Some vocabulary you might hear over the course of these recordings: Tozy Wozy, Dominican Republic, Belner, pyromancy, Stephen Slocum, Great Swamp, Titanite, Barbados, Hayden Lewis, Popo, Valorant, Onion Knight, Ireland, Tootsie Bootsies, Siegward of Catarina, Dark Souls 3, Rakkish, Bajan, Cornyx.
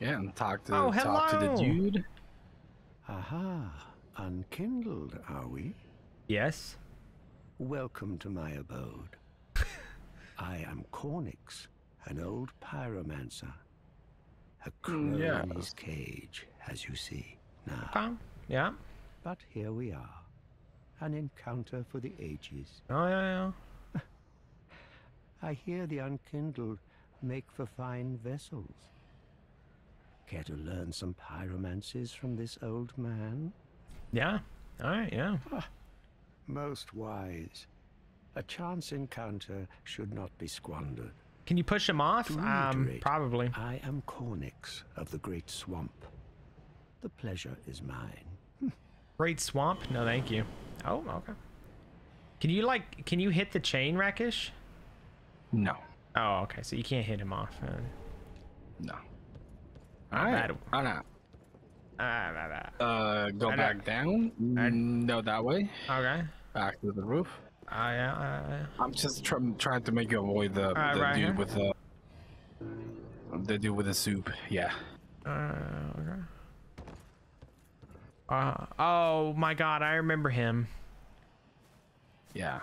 Yeah, and talk to the dude. Aha, unkindled, are we? Yes. Welcome to my abode. I am Cornyx, an old pyromancer. A crow in his cage, as you see now. Yeah. But here we are. An encounter for the ages. Oh, yeah, yeah. I hear the unkindled make for fine vessels. Care to learn some pyromancies from this old man? Yeah. All right, yeah. Ah, most wise. A chance encounter should not be squandered. Can you push him off? Probably. I am Cornyx of the Great Swamp. The pleasure is mine. Great Swamp? No, thank you. Oh, okay. Can you hit the chain, Rakkish? No. Oh, okay. So you can't hit him off. No. All right. All right. Go back down. No, that way. Okay. Back to the roof. I'm just trying to make you avoid the dude with the soup. Yeah. Okay. Oh my God, I remember him. Yeah.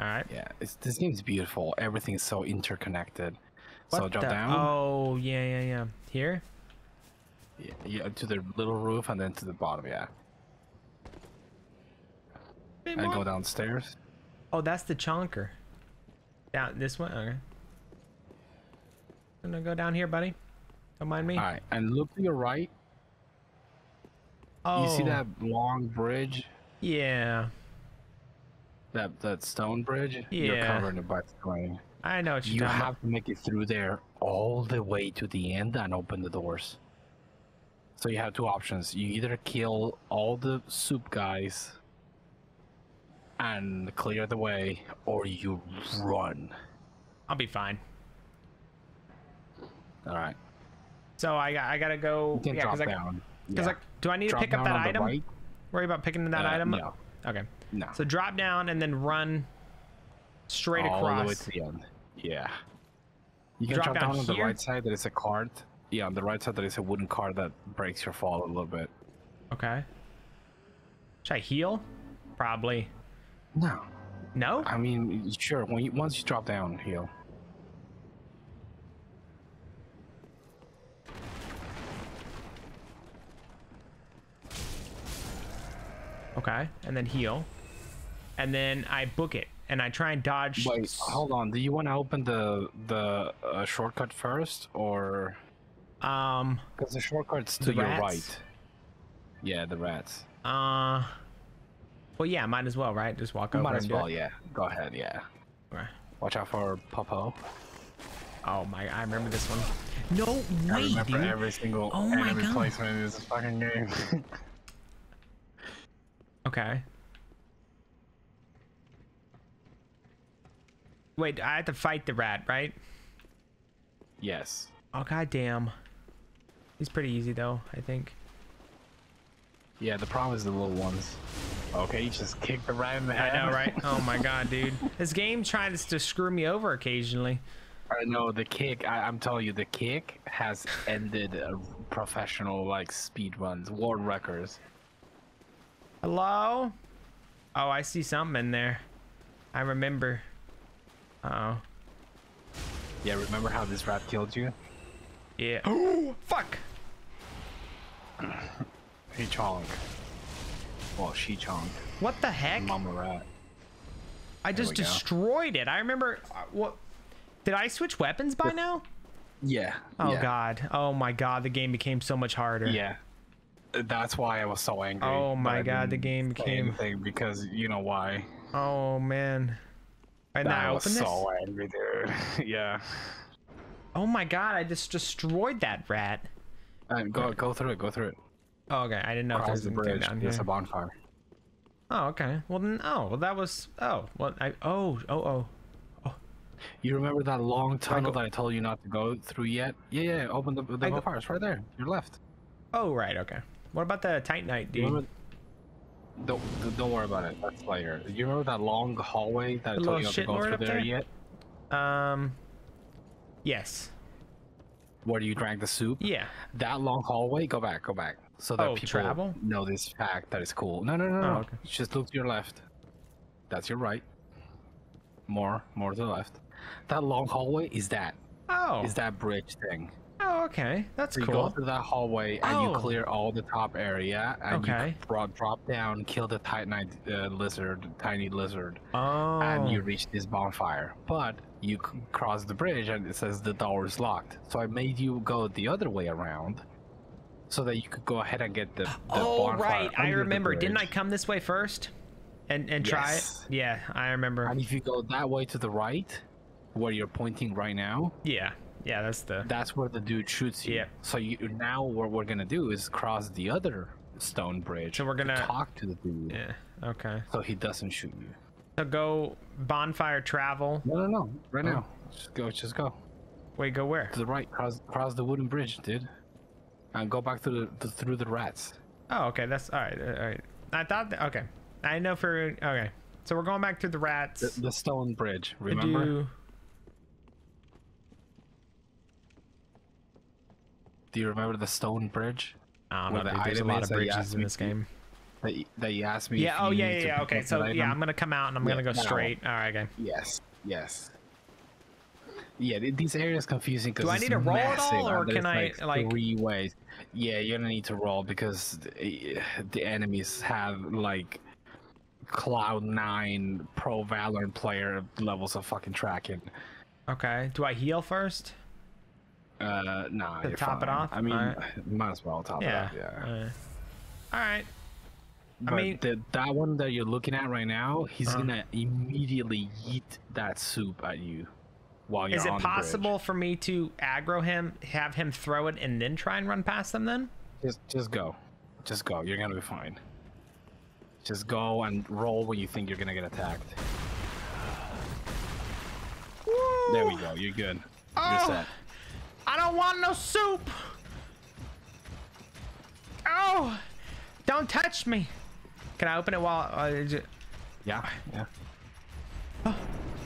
All right. Yeah. This game's beautiful. Everything's so interconnected. What so drop down. Oh yeah, yeah, yeah. Here. Yeah, yeah. To the little roof and then to the bottom. Yeah. And go downstairs. Oh, that's the chonker. Down this one. Okay. I'm gonna go down here, buddy. Don't mind me. All right, and look to your right. Oh. You see that long bridge? Yeah. That stone bridge. Yeah. You're covered in by terrain. I know what you're talking about. You have to make it through there all the way to the end and open the doors. So you have two options. You either kill all the soup guys and clear the way, or you run. I'll be fine. All right. So I gotta go. You can drop down. Because do I need to pick up that item? Right. Worry about picking that item? No. Okay. No. So drop down and then run straight across. All the way to the end. Yeah. You can drop down on the right side. There is a cart. Yeah, on the right side there is a wooden cart that breaks your fall a little bit. Okay. Should I heal? Probably. No. No? I mean, sure. Once you drop down, heal. Okay, and then heal, and then I book it, and I try and dodge. Wait, hold on. Do you want to open the shortcut first, or? Because the shortcut's to your right. Yeah, the rats. Well, yeah, might as well, right? Just walk over. Might as well, yeah. Go ahead, yeah. Right. Watch out for Popo. Oh my! I remember this one. No way, dude. I remember every single enemy placement in this fucking game. Okay. Wait, I have to fight the rat, right? Yes. Oh goddamn. He's pretty easy though, I think. Yeah, the problem is the little ones. Okay, you just kicked the rat in the head. I know, right? Oh my God, dude. This game tries to screw me over occasionally. I know, the kick, I'm telling you, the kick has ended professional, like, speedruns, world records. Hello? Oh, I see something in there. I remember. Uh-oh. Yeah, remember how this rat killed you? Yeah. Oh, fuck! He chonked. Well, she chonked. What the heck? Mama rat. I just destroyed it. I remember. What? Did I switch weapons by now? Yeah. Oh God. Oh my God. The game became so much harder. Yeah. That's why I was so angry. Oh my God. The game became because you know why. Oh man. And I was so angry, dude. Yeah. Oh my God. I just destroyed that rat. Go through it. Go through it. Oh, okay, I didn't know if there's the bridge down here. There's a bonfire. Oh, okay. Well then, well that was. Oh, well oh. You remember that long tunnel that I told you not to go through yet? Yeah, yeah. Open the bonfire. It's right there. Your left. Oh right. Okay. What about the Titanite, dude? Remember, don't worry about it. That's later. You remember that long hallway that I told you not to go through there yet? Yes. where you drank the soup. Yeah. That long hallway, go back. So that people travel? Know this fact that is cool. No. Okay. Just look to your left. That's your right. More to the left. That long hallway is that. Oh. Is that bridge thing. Oh, okay. That's cool. You go through that hallway and you clear all the top area and you drop down, kill the tiny lizard, and you reach this bonfire. But you cross the bridge and it says the door is locked. So I made you go the other way around so that you could go ahead and get the bonfire. Right. I remember. Didn't I come this way first? And try it? Yeah, I remember. And if you go that way to the right, where you're pointing right now. Yeah. Yeah, that's where the dude shoots you. Yeah. So now what we're gonna do is cross the other stone bridge. So we're gonna talk to the dude. Yeah. Okay. So he doesn't shoot you. So go bonfire travel. No. Right now. Just go. Wait, go where? To the right. Cross the wooden bridge, dude. And go back through the rats. Oh, okay. That's all right. All right. I thought. Okay. I know for. Okay. So we're going back through the rats. The stone bridge. Remember. Do you remember the stone bridge? I don't know, dude, there's a lot of bridges in this game. That you asked me. Yeah. Yeah. Okay. So yeah, I'm gonna come out and I'm gonna go straight. All right, okay. Yes. Yeah, these areas confusing because. Do I need to roll at all, or can I like? 3 ways. Yeah, you're gonna need to roll because the enemies have like Cloud 9 pro Valorant player levels of fucking tracking. Okay. Do I heal first? Nah, to top it off. I mean, might as well top it off. Yeah. All right. But I mean, that one that you're looking at right now, he's gonna immediately yeet that soup at you while you're on the bridge. Is it possible for me to aggro him, have him throw it, and then try and run past them? Then just go. You're gonna be fine. Just go and roll when you think you're gonna get attacked. Woo! There we go. You're good. You're set. I don't want no soup. Oh, don't touch me. Can I open it while? Yeah. Oh.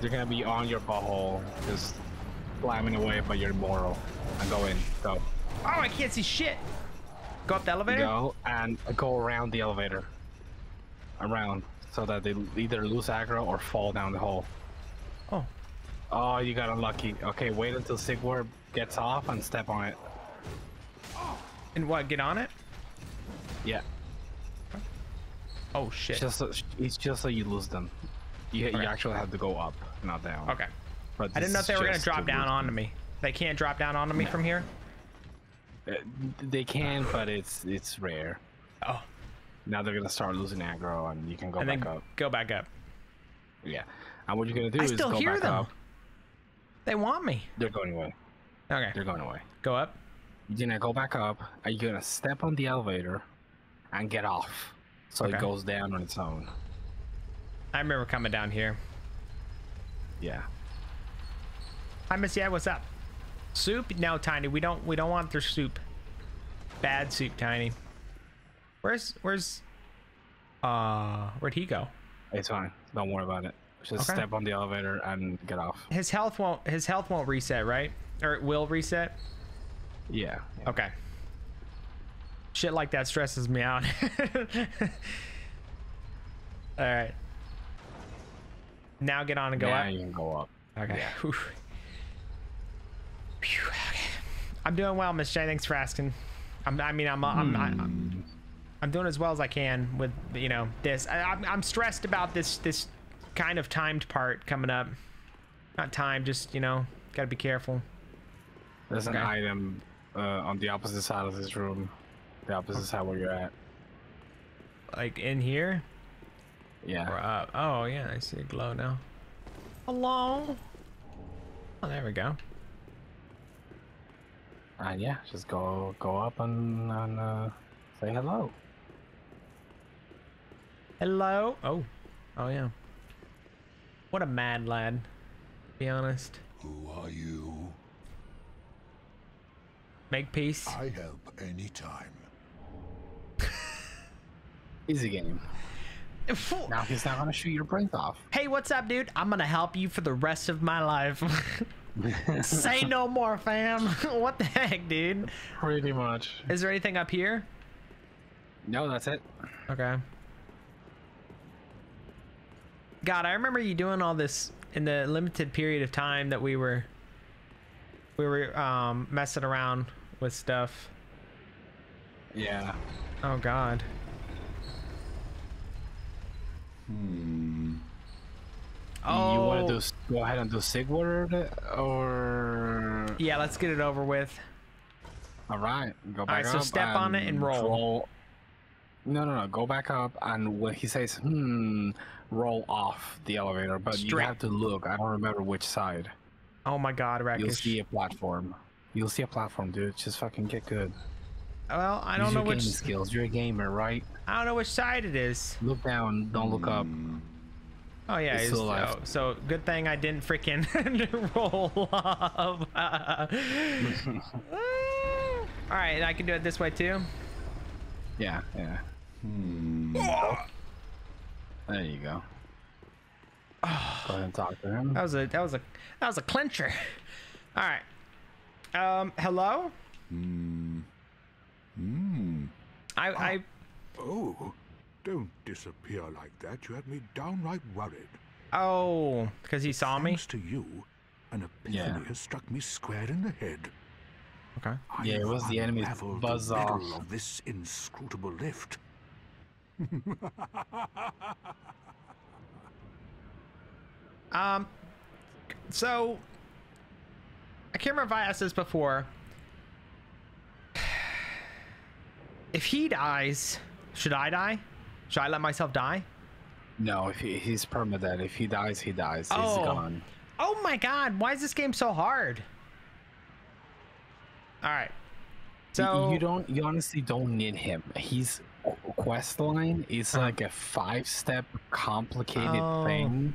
You're gonna be on your butthole, just climbing away, but you're immoral. And go in. Go. Oh, I can't see shit. Go up the elevator. Go and go around the elevator. Around so that they either lose aggro or fall down the hole. Oh, you got unlucky. Okay, wait until Siegward gets off and step on it. And what? Get on it? Yeah. Oh shit! It's just so you lose them. You actually have to go up, not down. Okay. But I didn't know if they were gonna drop down onto me. They can't drop down onto me from here. They can, but it's rare. Oh. Now they're gonna start losing aggro, and you can go back up. Go back up. Yeah. And what you're gonna do is go back up. They want me. They're going away. Okay. They're going away. Go up. You're gonna go back up. Are you gonna step on the elevator and get off? So it goes down on its own. I remember coming down here. Yeah. Hi, Miss. Yeah, what's up? Soup? No, Tiny. We don't want their soup. Bad soup, Tiny. Where'd he go? It's fine. Don't worry about it. Just step on the elevator and get off. His health won't reset, right? Or it will reset? Yeah. Okay. Shit like that stresses me out. All right. Now get on and go up. Now you can go up. Okay. Yeah. Phew, okay. I'm doing well, Miss J. Thanks for asking. I'm doing as well as I can with, you know, this. I'm stressed about this kind of timed part coming up. Not timed, just, you know, gotta be careful. There's an item on the opposite side of this room, the opposite side where you're at, like in here. Yeah, or up. Oh yeah, I see a glow now. Hello. Oh, there we go. And yeah, just go up and say hello. Oh yeah. What a mad lad, to be honest. Who are you? Make peace. I help anytime. Easy game. Now he's not gonna shoot your brains off. Hey, what's up, dude? I'm gonna help you for the rest of my life. Say no more, fam. What the heck, dude? Pretty much. Is there anything up here? No, that's it. Okay. God, I remember you doing all this in the limited period of time that we were messing around with stuff. Yeah. Oh God. Oh. You want to go ahead and do Siegward, or? Yeah, let's get it over with. All right. Go back up. All right. So step on it and roll. No. Go back up, and when he says roll off the elevator, but you have to look. I don't remember which side. Oh my God, Rakkish. You'll see a platform. You'll see a platform, dude. Just fucking get good. Well, I don't know which skills. You're a gamer, right? I don't know which side it is. Look down. Don't look up. Oh yeah, it's still alive. Oh, so good thing I didn't freaking roll off. All right, I can do it this way too. Yeah, yeah. There you go. Oh, go ahead and talk to him. That was a clincher. All right. Hello. Oh, don't disappear like that. You had me downright worried. Oh, because he saw me? Thanks to you, an epiphany has struck me square in the head. Okay. Yeah, it was the enemy's buzz off of this inscrutable lift. So I can't remember if I asked this before. If he dies, should I die? Should I let myself die? No, if he's permadead. If he dies, he dies. Oh. He's gone. Oh my God! Why is this game so hard? All right. So you honestly don't need him. His quest line is like a 5-step complicated thing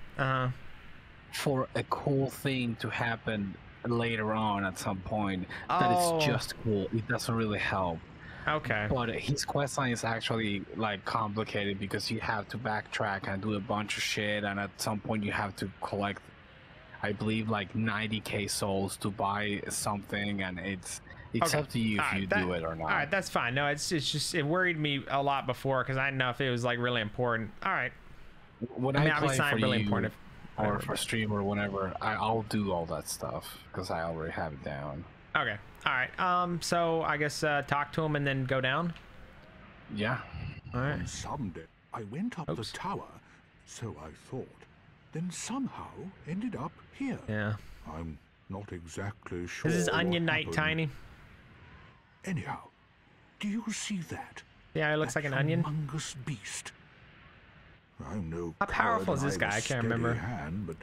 for a cool thing to happen later on at some point. That is just cool. It doesn't really help. Okay. But his questline is actually like complicated because you have to backtrack and do a bunch of shit, and at some point you have to collect, I believe, like 90k souls to buy something, and it's up to you if you do it or not. All right, that's fine. No, it's just it worried me a lot before because I didn't know if it was like really important. All right. When I play for really important or for stream or whatever, I'll do all that stuff because I already have it down. Okay. All right. So I guess talk to him and then go down. Yeah. All right. And someday I went up the tower, so I thought. Then somehow ended up here. Yeah. I'm not exactly sure. This is Onion Knight Tiny. Anyhow, do you see that? Yeah, it looks like an onion. Humongous beast. I know. How powerful is this guy? I can't remember. But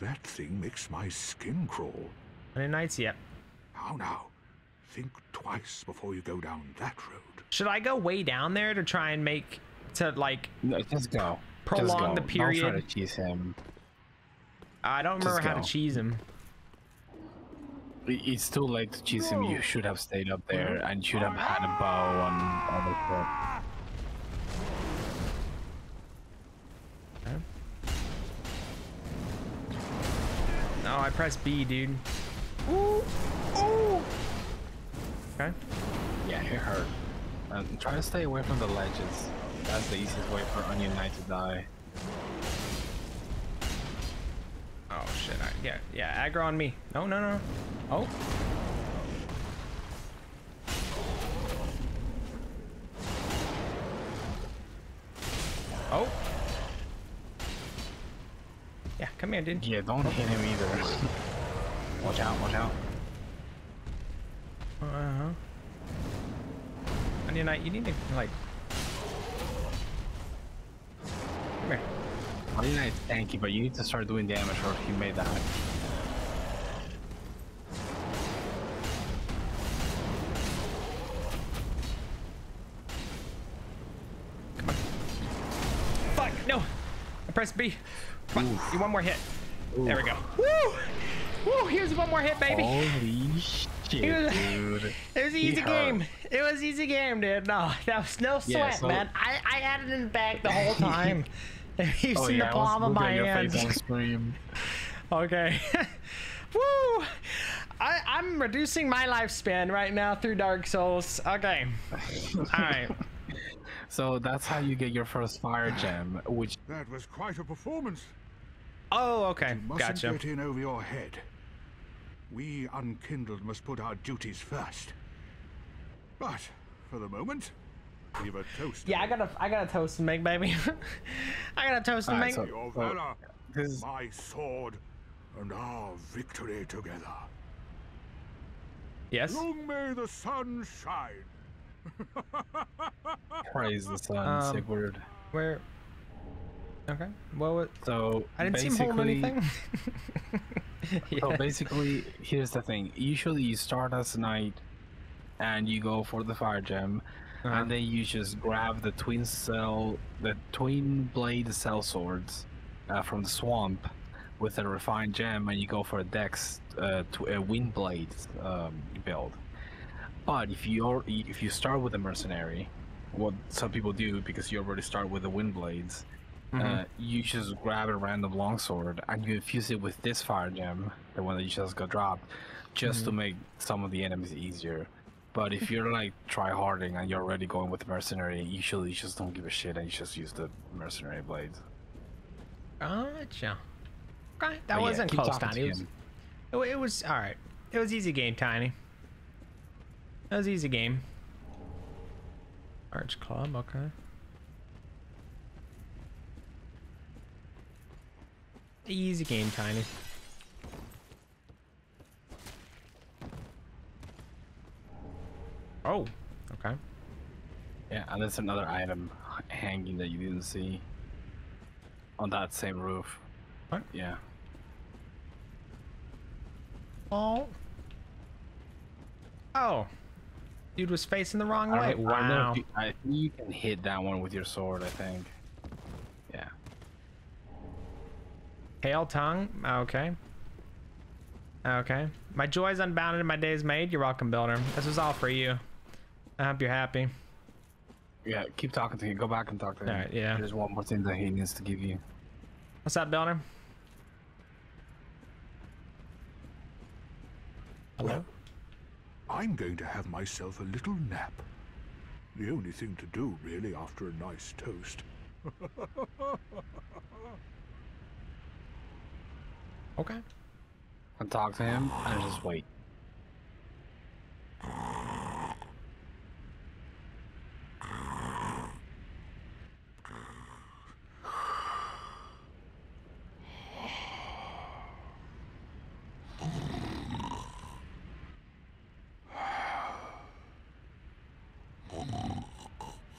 that thing makes my skin crawl. Onion Knight's yet. How now? Think twice before you go down that road. Should I go way down there to try and make just go prolong the period? Don't try to cheese him. I don't remember how to cheese him. It's too late to cheese him. You should have stayed up there and should have had a bow on the clip. No, I pressed B, dude. Ooh. Ooh. Okay. Yeah, it hurt. Try to stay away from the ledges. That's the easiest way for Onion Knight to die. Oh shit! Yeah. Aggro on me. No. Oh. Oh. Yeah, come here, dude. Yeah, don't hit him either. Watch out! Watch out! Onion Knight, you need to like. Come here. Onion Knight's tanky, but you need to start doing damage, or he may die. Come on. Fuck! No! I pressed B. Come on. You one more hit. Oof. There we go. Woo! Woo, here's one more hit, baby. Holy shit, dude. It was an easy game. It was easy game, dude. No, that was no sweat, man. I had it in the bag the whole time. You've seen the palm of my hand. Okay. Woo! I'm reducing my lifespan right now through Dark Souls. Okay. All right. So that's how you get your first fire gem, which... That was quite a performance. Oh, okay. You mustn't gotcha. Get in over your head. We unkindled must put our duties first. But for the moment, we've a toast. Yeah, I gotta toast and make, baby. I gotta toast and make. So, your valor, my sword, and our victory together. Yes. Long may the sun shine. Praise the sun, Siegward. Where? Okay. Well, so I didn't see him hold anything. Yeah. So basically, here's the thing. Usually, you start as knight, and you go for the fire gem, and then you just grab the twin blade cell swords from the swamp with a refined gem, and you go for a dex wind blade build. But if you start with a mercenary, what some people do because you already start with the wind blades. You just grab a random longsword and you infuse it with this fire gem, the one that you just got dropped, just to make some of the enemies easier. But if you're like tryharding and you're already going with the mercenary, usually you just don't give a shit and you just use the mercenary blades. Gotcha. Okay, that wasn't close, Tiny. It was all right. It was easy game, Tiny. That was easy game. Arch club, okay. Easy game, Tiny. Oh, okay. Yeah, and there's another item hanging that you didn't see on that same roof. What? Yeah. Oh. Oh. Dude was facing the wrong way. Wow. I think you can hit that one with your sword, I think. Yeah. Pale tongue? Okay. Okay. My joy is unbounded and my day is made. You're welcome, Belner. This is all for you. I hope you're happy. Yeah, keep talking to him. Go back and talk to him. All right, yeah. There's one more thing that he needs to give you. What's up, Belner? Hello? Well, I'm going to have myself a little nap. The only thing to do, really, after a nice toast. Okay. And talk to him and just wait.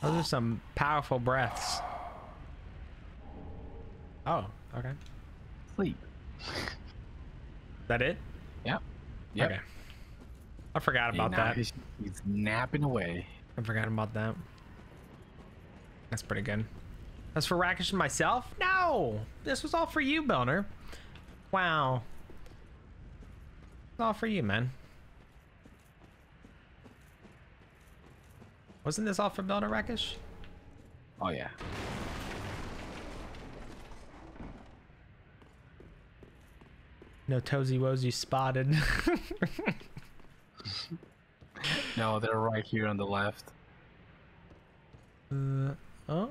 Those are some powerful breaths. Oh, okay. Sleep. That it? Yep. Yep. Okay. I forgot about that. He's napping away. I forgot about that. That's pretty good. As for Rakkish and myself, no! This was all for you, Belner. Wow. It's all for you, man. Wasn't this all for Belner, Rakkish? Oh, yeah. No Tozy Wozy spotted. No, they're right here on the left. Oh.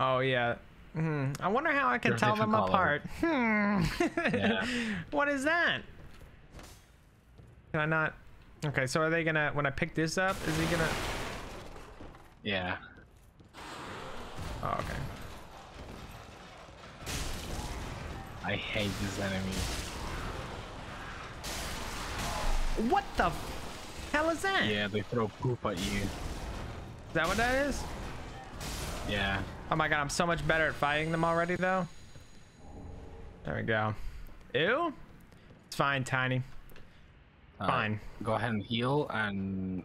Oh yeah. I wonder how I can tell them apart. Yeah. What is that? Can I not? Okay, so are they gonna? When I pick this up, is he gonna? Yeah. Oh, okay. I hate this enemy. What the hell is that? Yeah, they throw poop at you. Is that what that is? Yeah. Oh my god, I'm so much better at fighting them already, though. There we go. Ew. It's fine, Tiny. Fine. Go ahead and heal, and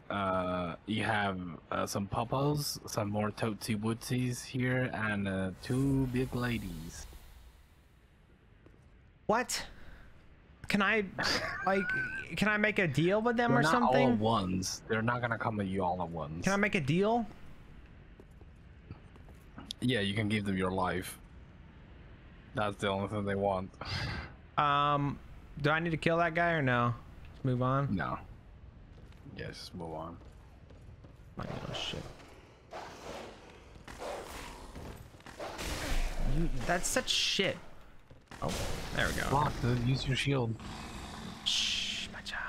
you have some Popos, some more Tootsie Bootsies here, and two big ladies. What? Can I, like, can I make a deal with them or something? They're not all at once. They're not gonna come at you all at once. Can I make a deal? Yeah, you can give them your life. That's the only thing they want. Do I need to kill that guy or no? Let's move on. No. Yes, move on. My little shit. That's such shit. Oh, there we go. Block. Use your shield. Shh, my job.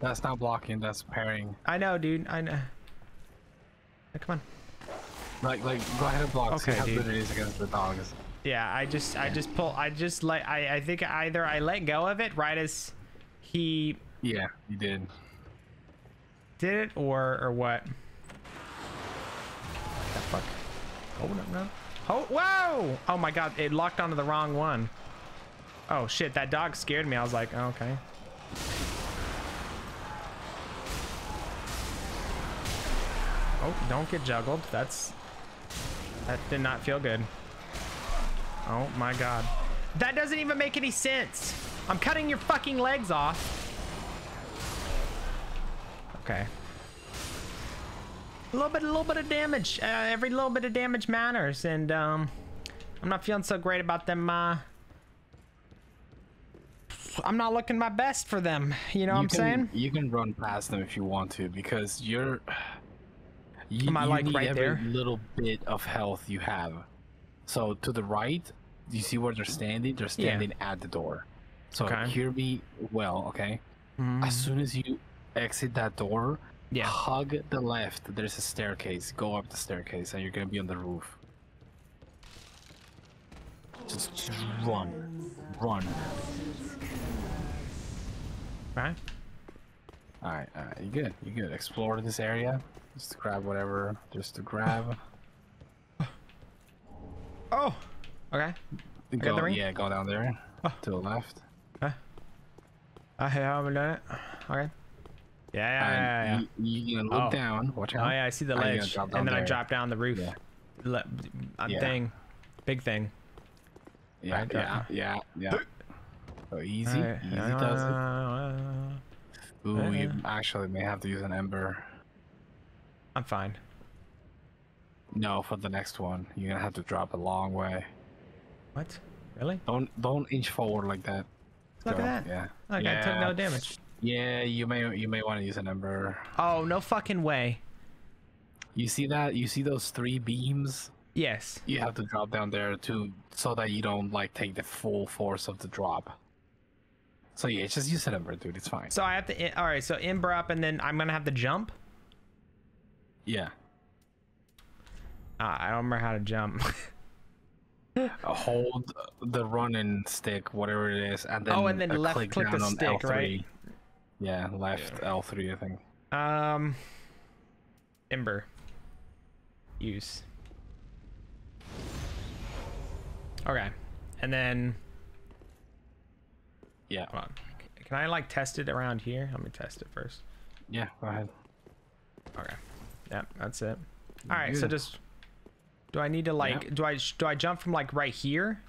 That's not blocking. That's parrying. I know, dude. I know. Oh, come on. Like, go ahead and block. Okay, see how good it is against the dogs. Yeah, I think either I let go of it right as he. Yeah, you did. Did it or what? What the fuck? Oh no no. Oh, whoa! Oh my god, it locked onto the wrong one. Oh shit, that dog scared me. I was like, oh, okay. Oh, don't get juggled. That did not feel good. Oh my god. That doesn't even make any sense. I'm cutting your fucking legs off. Okay. A little bit of damage. Every little bit of damage matters, and I'm not feeling so great about them. I'm not looking my best for them. You know what I'm saying? You can run past them if you want to, because you're. Am I like right there? Every little bit of health you have. So to the right, you see where they're standing? They're standing at the door. So hear me well, okay? Mm-hmm. As soon as you exit that door. Yeah. Hug the left. There's a staircase. Go up the staircase, and you're gonna be on the roof. Just run, run. All right. You good. Explore this area. Just grab whatever. Oh. Okay. Go. The ring? Yeah. Go down there. Oh. To the left. I haven't done it. Okay. Yeah. You can look down. Watch out. Oh yeah, I see the ledge, and then I drop down the roof. Yeah. Big thing. Yeah, right, yeah. So easy, does it. Ooh, we actually may have to use an ember. I'm fine. No, for the next one, you're gonna have to drop a long way. What? Really? Don't inch forward like that. Look at that. Yeah. Look, I took no damage. Yeah, you may want to use an ember. Oh, no fucking way. You see that? You see those three beams? Yes. You have to drop down there too, so that you don't like take the full force of the drop. So yeah, just use an ember, dude. It's fine. So I have to. All right. So ember up, and then I'm gonna have to jump. Yeah. I don't remember how to jump. Hold the running stick, whatever it is, and then left click the stick, right? Yeah, left L3, I think. Ember. Use. Okay. And then... Yeah. Hold on. Can I, like, test it around here? Let me test it first. Yeah, go ahead. Okay. Yep, that's it. Alright, so just... Do I need to, like... Yeah. Do I jump from, like, right here?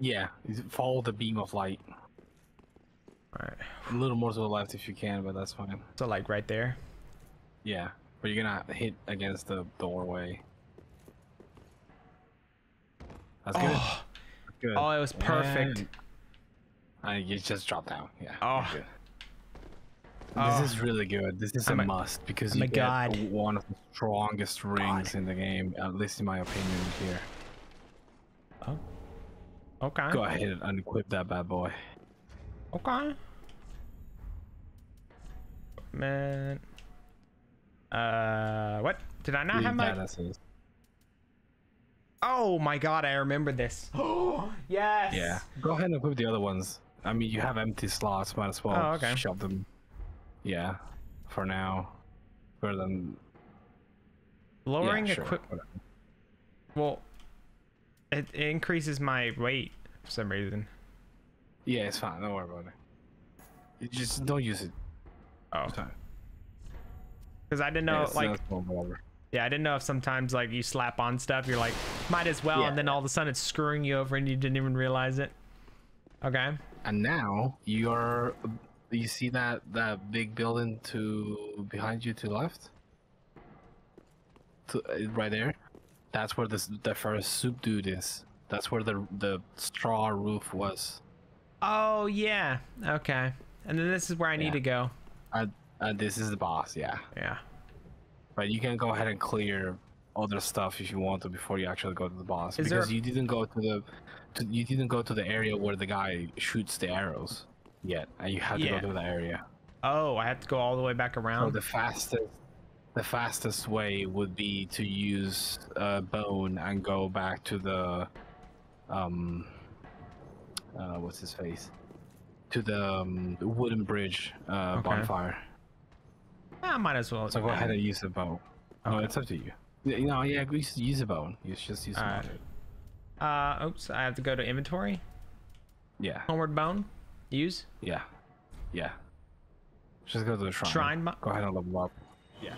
Yeah. Follow the beam of light. Alright. A little more to the left if you can, but that's fine. So like right there? Yeah, but you're gonna hit against the doorway. That's good. Oh, it was perfect. You just dropped down. Yeah. Oh. Good. This is really good. This is a must because you get one of the strongest rings in the game, at least in my opinion here. Oh. Okay. Go ahead and unequip that bad boy. Okay. Man. What? Did I not have my... Oh my god, I remember this. Oh, yes. Yeah. Go ahead and equip the other ones. I mean, you have empty slots. Might as well shove them. Yeah. For now. For them. Lowering equipment. Well, it increases my weight for some reason. Yeah, it's fine. Don't worry about it. You just don't use it. Oh. Because I didn't know, I didn't know if sometimes, like, you slap on stuff, you're like, might as well, and then all of a sudden it's screwing you over and you didn't even realize it. Okay. And now you see that big building behind you to the left? Right there? That's where the first soup dude is. That's where the straw roof was. Oh yeah. Okay. And then this is where I need to go. This is the boss. Yeah. Yeah. But you can go ahead and clear other stuff if you want to before you actually go to the boss, because you didn't go to the you didn't go to the area where the guy shoots the arrows yet, and you have to go to that area. Oh, I have to go all the way back around. So the fastest way would be to use bone and go back to the what's his face, to the wooden bridge bonfire. I might as well. So go ahead and use the bow. Okay. No, it's up to you. No, yeah, use a bone. You just use a bone. Oops, I have to go to inventory. Yeah. Homeward bone. Use. Yeah. Yeah. Just go to the shrine. Go ahead and level up. Yeah.